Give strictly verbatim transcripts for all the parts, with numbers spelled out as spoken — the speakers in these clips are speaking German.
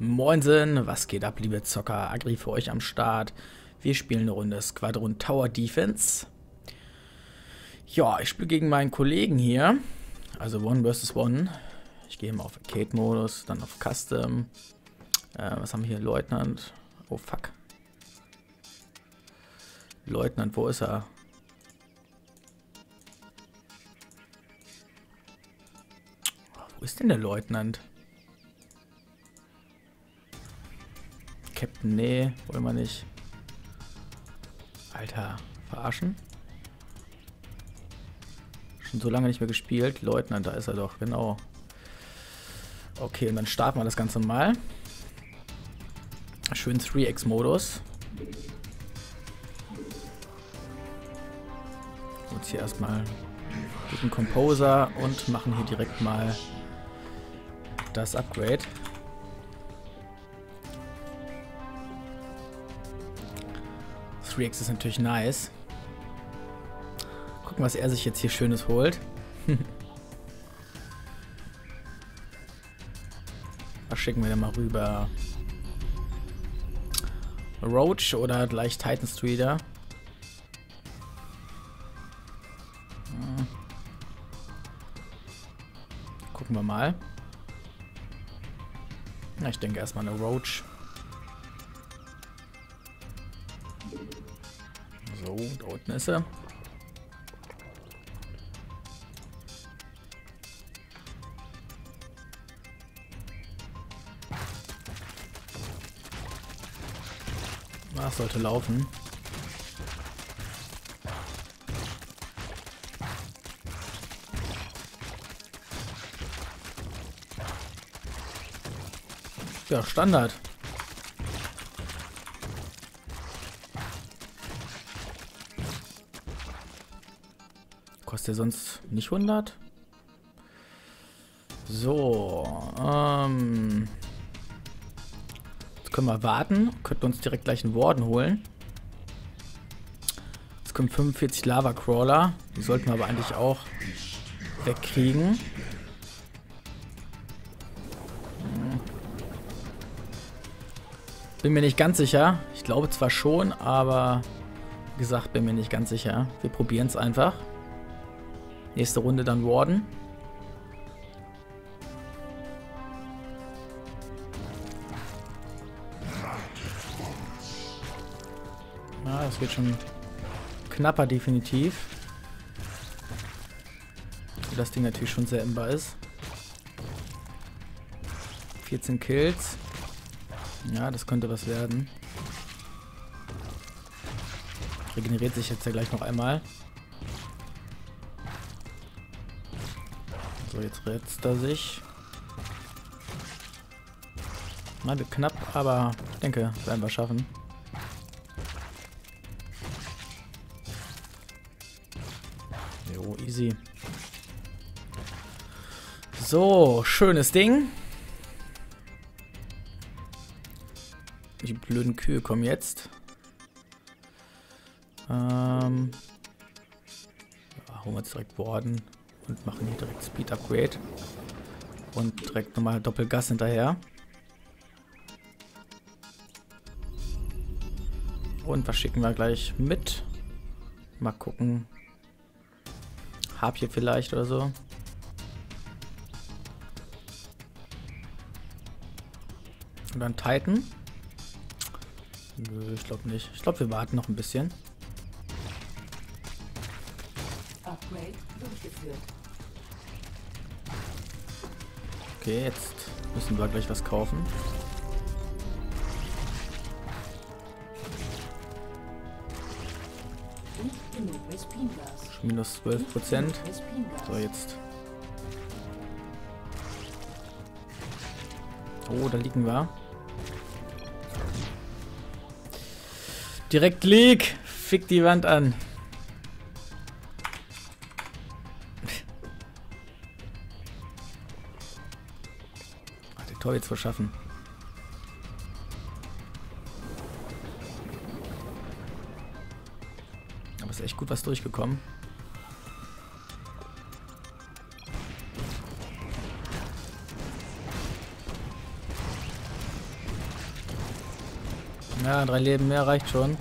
Moinsen, was geht ab, liebe Zocker? Aggri für euch am Start. Wir spielen eine Runde Squadron Tower Defense. Ja, ich spiele gegen meinen Kollegen hier. Also One versus One. Ich gehe mal auf Arcade-Modus, dann auf Custom. Äh, was haben wir hier? Leutnant. Oh, fuck. Leutnant, wo ist er? Oh, wo ist denn der Leutnant? Captain, nee, wollen wir nicht. Alter, verarschen. Schon so lange nicht mehr gespielt. Leutnant, da ist er doch, genau. Okay, und dann starten wir das Ganze mal. Schön drei X-Modus. Jetzt hier erstmal guten Composer und machen hier direkt mal das Upgrade. drei X ist natürlich nice. Gucken, was er sich jetzt hier Schönes holt. Was schicken wir da mal rüber? Roach oder gleich Titan Streeter? Hm. Gucken wir mal. Na, ich denke erstmal eine Roach. So, da unten ist er. Ach, sollte laufen. Ja, Standard. Kostet der sonst nicht hundert? So, ähm... können wir warten, könnten uns direkt gleich einen Warden holen. Jetzt kommen fünfundvierzig Lava Crawler, die sollten wir aber eigentlich auch wegkriegen. Bin mir nicht ganz sicher, ich glaube zwar schon, aber wie gesagt, bin mir nicht ganz sicher. Wir probieren es einfach. Nächste Runde dann Warden. Das wird schon knapper, definitiv. Und das Ding natürlich schon sehr imbar ist. vierzehn Kills. Ja, das könnte was werden. Regeneriert sich jetzt ja gleich noch einmal. So, jetzt rettet er sich. Mal knapp, aber ich denke, werden wir schaffen. Easy. So, schönes Ding. Die blöden Kühe kommen jetzt. Ähm, ja, holen wir jetzt direkt Warden und machen hier direkt Speed Upgrade. Und direkt nochmal Doppelgas hinterher. Und was schicken wir gleich mit? Mal gucken. Hab hier vielleicht oder so. Und dann Titan. Nö, ich glaube nicht. Ich glaube, wir warten noch ein bisschen. Okay, jetzt müssen wir gleich was kaufen. Minus zwölf Prozent. So, jetzt. Oh, da liegen wir. Direkt Leak. Fick die Wand an. Hat den Tor jetzt verschaffen. Aber ist echt gut was durchgekommen. Ja, drei Leben mehr reicht schon.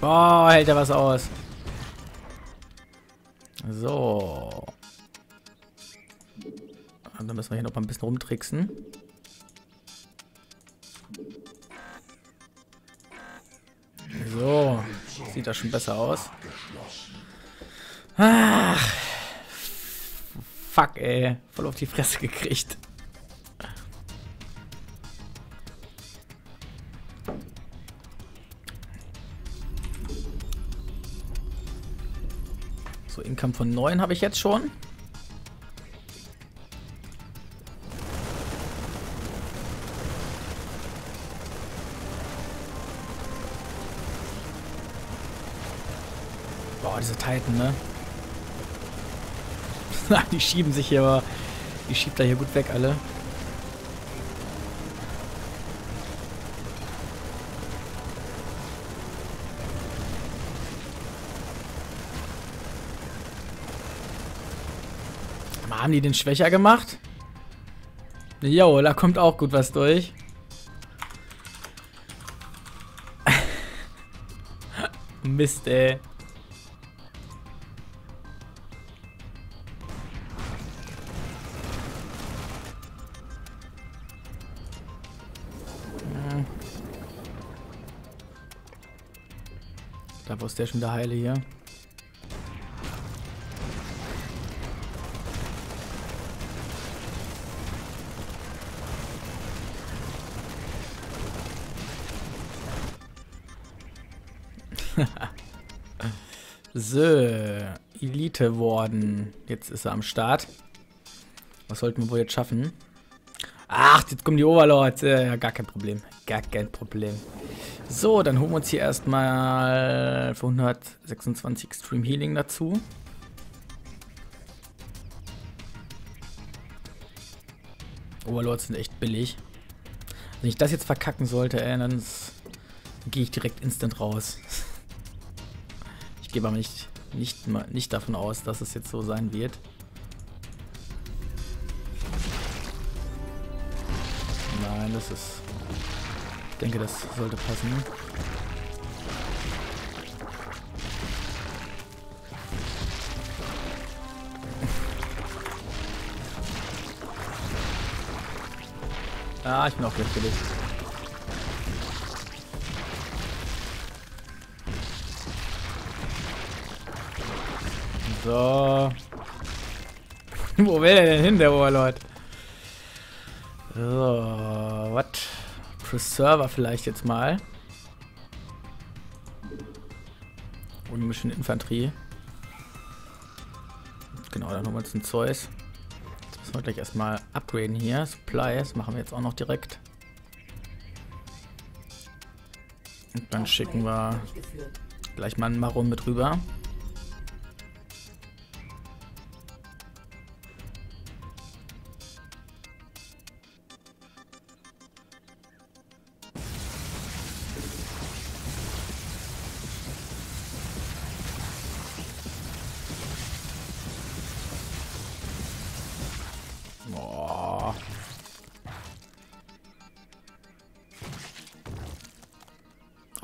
Boah, hält er was aus. So. Und dann müssen wir hier noch mal ein bisschen rumtricksen. So. Sieht das schon besser aus. Ach. Fuck, ey. Voll auf die Fresse gekriegt. So, Income von neun habe ich jetzt schon. Boah, diese Titan, ne? Die schieben sich hier, aber die schiebt da hier gut weg alle. Aber haben die den schwächer gemacht? Jo, da kommt auch gut was durch. Mist, ey. Da, wo ist der schon der Heile hier? So, Elite Warden. Jetzt ist er am Start. Was sollten wir wohl jetzt schaffen? Ach, jetzt kommen die Overlords. Ja, gar kein Problem. Gar kein Problem. So, dann holen wir uns hier erstmal für hundertsechsundzwanzig Extreme Healing dazu. Overlords sind echt billig. Wenn ich das jetzt verkacken sollte, ey, dann gehe ich direkt instant raus. Ich gehe aber nicht, nicht, nicht davon aus, dass es jetzt so sein wird. Nein, das ist... Ich denke, das sollte passen. Ah, ich bin auch gleich fertig. So. Wo will der denn hin, der Overlord? So, was? Preserver vielleicht jetzt mal. Und ein bisschen Infanterie. Genau, dann holen wir uns ein Zeus. Das müssen wir gleich erstmal upgraden hier. Supplies machen wir jetzt auch noch direkt. Und dann schicken wir gleich mal einen Maron mit rüber.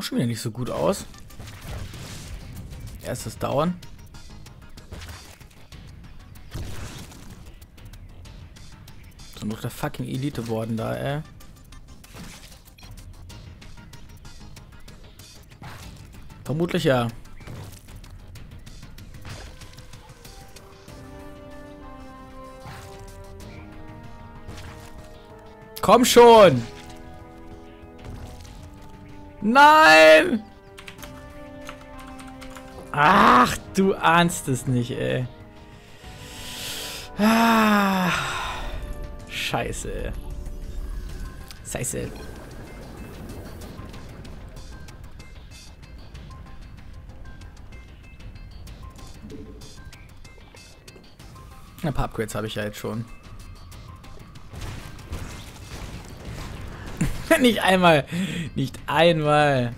Schon wieder nicht so gut aus. Erstes Down. So, noch der fucking Elite Warden da, ey. Vermutlich ja. Komm schon! Nein! Ach, du ahnst es nicht, ey. Ah, Scheiße. Scheiße. Ein paar Upgrades habe ich ja jetzt schon. Nicht einmal, nicht einmal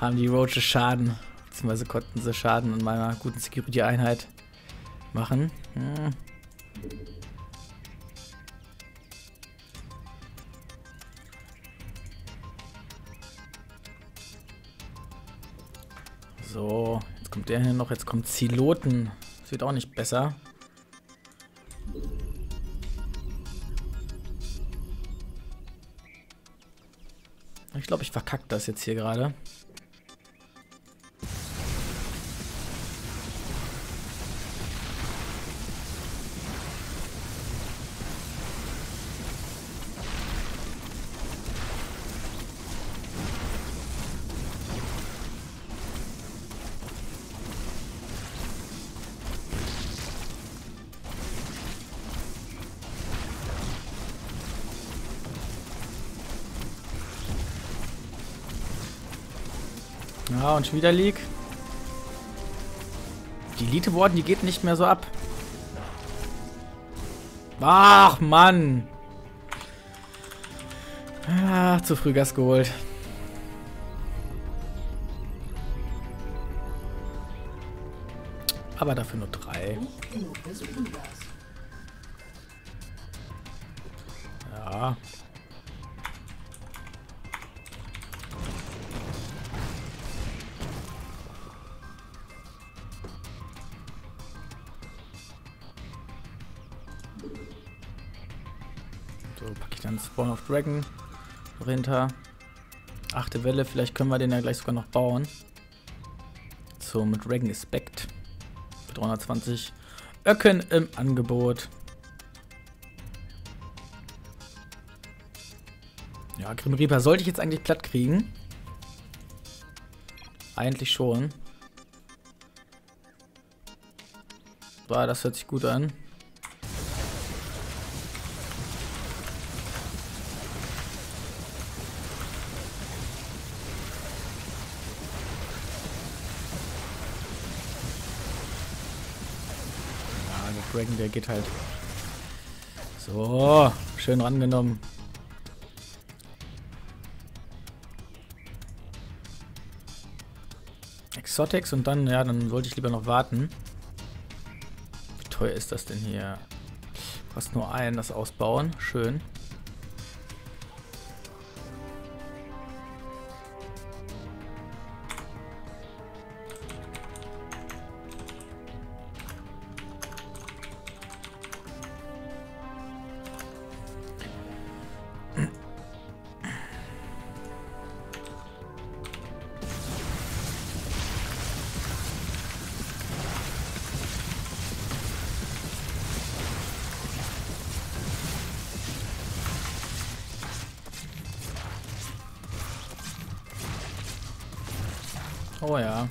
haben die Roaches Schaden, beziehungsweise konnten sie Schaden an meiner guten Security-Einheit machen. Hm. So, jetzt kommt der hier noch, jetzt kommt Zyloten. Das wird auch nicht besser. Ich glaube, ich verkacke das jetzt hier gerade. Ja, und schon wieder League. Die Elite Warden, die geht nicht mehr so ab. Ach, Mann. Ach, zu früh Gas geholt. Aber dafür nur drei. Ja. Spawn auf Dragon Rinter. Achte Welle, vielleicht können wir den ja gleich sogar noch bauen. So, mit Dragon Aspect. dreihundertzwanzig Öcken im Angebot. Ja, Grim Reaper sollte ich jetzt eigentlich platt kriegen. Eigentlich schon. Boah, das hört sich gut an. Der geht halt so schön rangenommen. Exotics und dann, ja, dann sollte ich lieber noch warten. Wie teuer ist das denn hier? Kostet nur ein, das Ausbauen. Schön. Oh ja.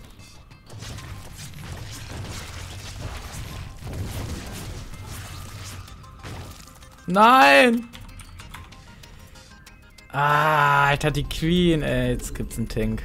Nein! Ah, Alter, die Queen, ey. Jetzt gibt's einen Tank.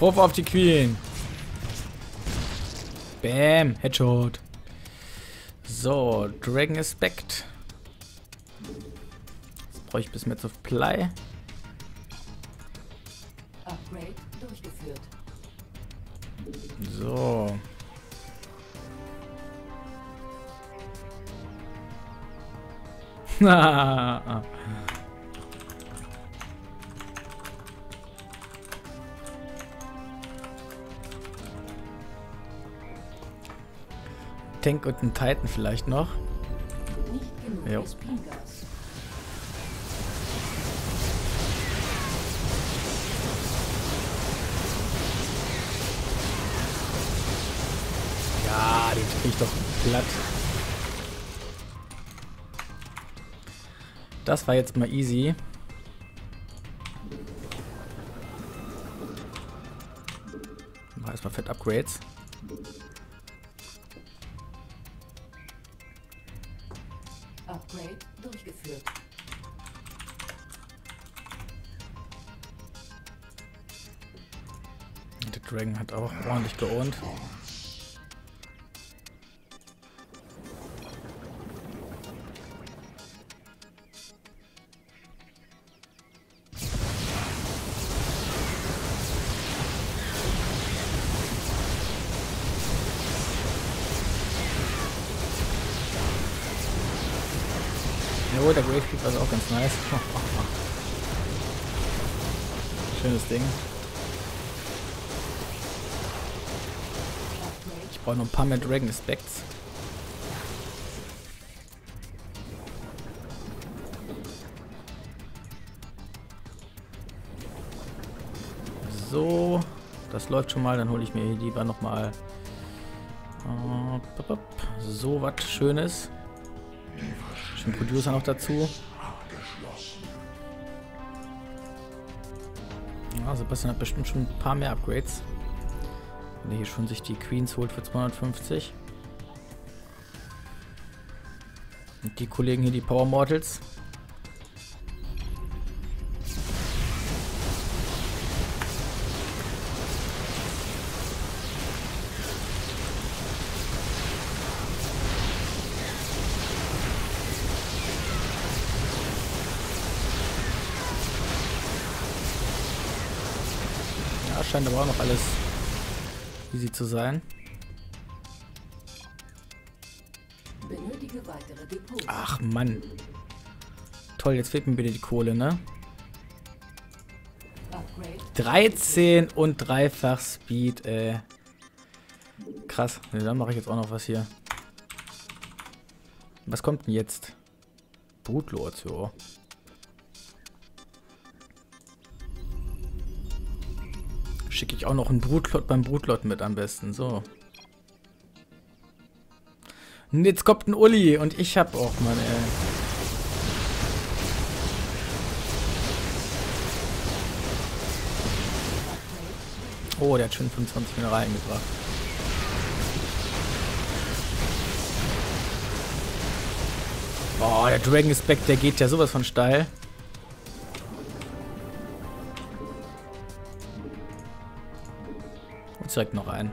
Ruf auf die Queen. Bam. Headshot. So, Dragon Aspect. Das brauche ich bis mit Supply. Upgrade durchgeführt. So. Na. Tank und einen Titan vielleicht noch. Jo. Ja, den krieg ich doch platt. Das war jetzt mal easy. wir erstmal fett Upgrades. Upgrade durchgeführt. Der Dragon hat auch ordentlich geohnt. Oh, der Grave Keeper ist auch ganz nice. Schönes Ding. Ich brauche noch ein paar mehr Dragon Specs. So, das läuft schon mal. Dann hole ich mir lieber nochmal äh, so was Schönes. Schön Producer noch dazu. Ja, Sebastian hat bestimmt schon ein paar mehr Upgrades. Wenn er hier schon sich die Queens holt für zweihundertfünfzig. Und die Kollegen hier, die Power Mortals. Scheint aber auch noch alles easy zu sein. Benötige weitere Depots. Ach Mann. Toll, jetzt fehlt mir bitte die Kohle, ne? dreizehn und dreifach Speed, äh. Krass. Ne, dann mache ich jetzt auch noch was hier. Was kommt denn jetzt? Brood Lords, jo. Schicke ich auch noch einen Brutlot beim Brutlot mit am besten. So. Und jetzt kommt ein Uli und ich hab auch meine. Oh, der hat schon fünfundzwanzig Mineralien gebracht. Oh, der Dragon Aspect, der geht ja sowas von steil. Direkt noch ein.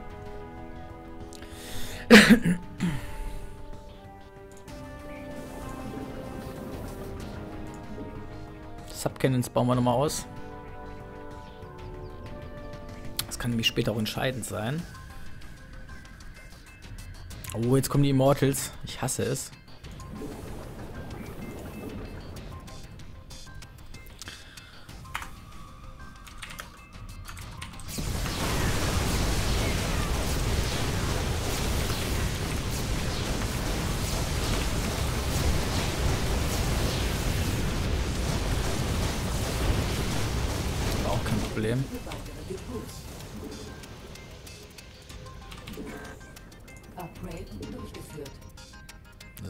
Subcannons bauen wir nochmal aus. Das kann nämlich später auch entscheidend sein. Oh, jetzt kommen die Immortals. Ich hasse es.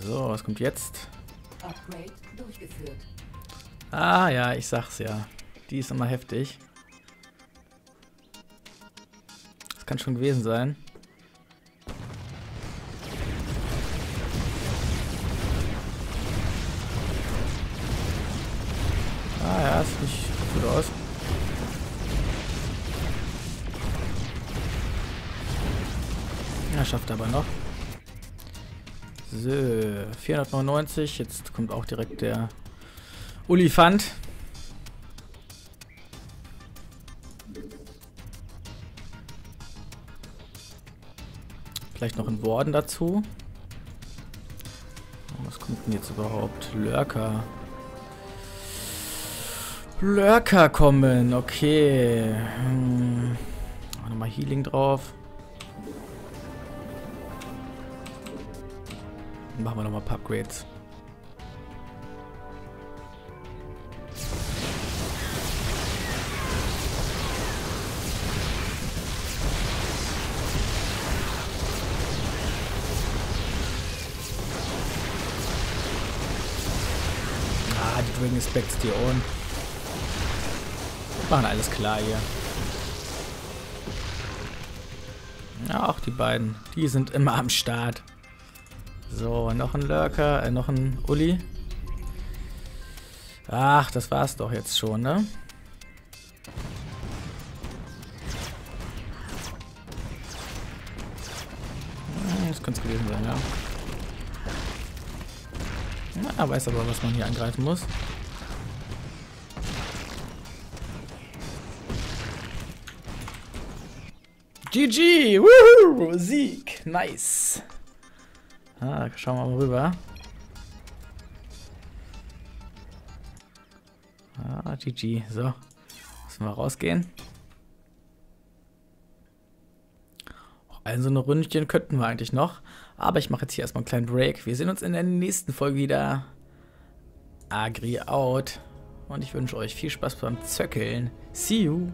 So, was kommt jetzt? Ah ja, ich sag's ja. Die ist immer heftig. Das kann schon gewesen sein. Ah ja, das sieht gut aus. Ja, schafft aber noch. So, vierhundertneunundneunzig. Jetzt kommt auch direkt der Olifant. Vielleicht noch ein Warden dazu. Was kommt denn jetzt überhaupt? Lurker. Lurker kommen. Okay. Hm. Nochmal Healing drauf. Machen wir nochmal ein paar Upgrades. Ah, die Dragon Specs, die Ohren. Machen alles klar hier. Ja, auch die beiden. Die sind immer am Start. So, noch ein Lurker, äh, noch ein Uli. Ach, das war's doch jetzt schon, ne? Das könnte es gewesen sein, ja. Na, weiß aber, was man hier angreifen muss. G G! Woohoo! Sieg! Nice! Ah, schauen wir mal rüber. Ah, G G. So. Müssen wir rausgehen. Also so eine Ründchen könnten wir eigentlich noch. Aber ich mache jetzt hier erstmal einen kleinen Break. Wir sehen uns in der nächsten Folge wieder. Aggri out. Und ich wünsche euch viel Spaß beim Zöckeln. See you!